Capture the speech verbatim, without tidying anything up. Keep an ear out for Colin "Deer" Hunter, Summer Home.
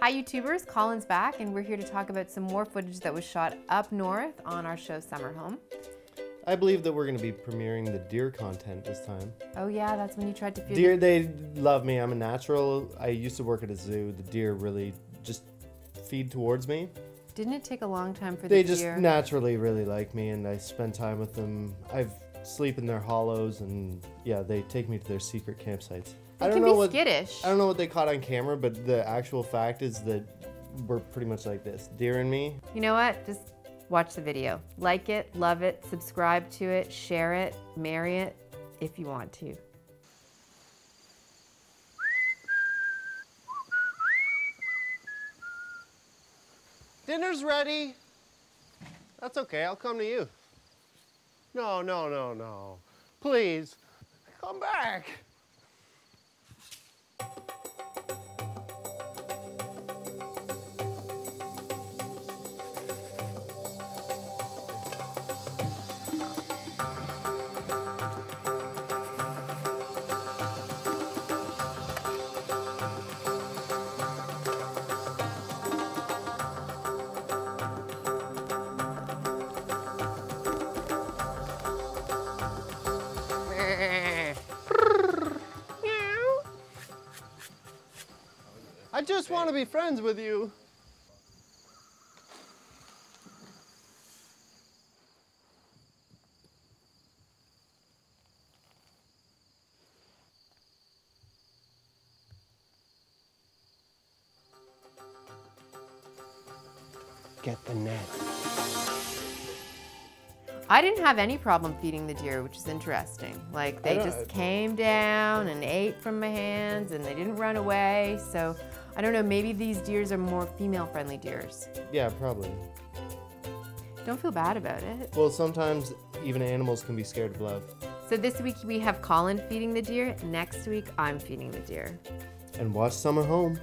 Hi YouTubers, Colin's back and we're here to talk about some more footage that was shot up north on our show Summer Home. I believe that we're going to be premiering the deer content this time. Oh yeah, that's when you tried to feed deer. They love me. I'm a natural. I used to work at a zoo. The deer really just feed towards me. Didn't it take a long time for the deer? They just naturally really like me and I spend time with them. I've sleep in their hollows and yeah, they take me to their secret campsites. They I don't can know be what skittish. I don't know what they caught on camera, but the actual fact is that we're pretty much like this, deer and me. You know what? Just watch the video. Like it, love it, subscribe to it, share it, marry it if you want to. Dinner's ready. That's okay, I'll come to you. No, no, no, no. Please, come back. I just want to be friends with you. Get the net. I didn't have any problem feeding the deer, which is interesting. Like, they just came down and ate from my hands and they didn't run away. So, I don't know, maybe these deers are more female-friendly deers. Yeah, probably. Don't feel bad about it. Well, sometimes even animals can be scared of love. So this week we have Colin feeding the deer. Next week, I'm feeding the deer. And watch Summer Home.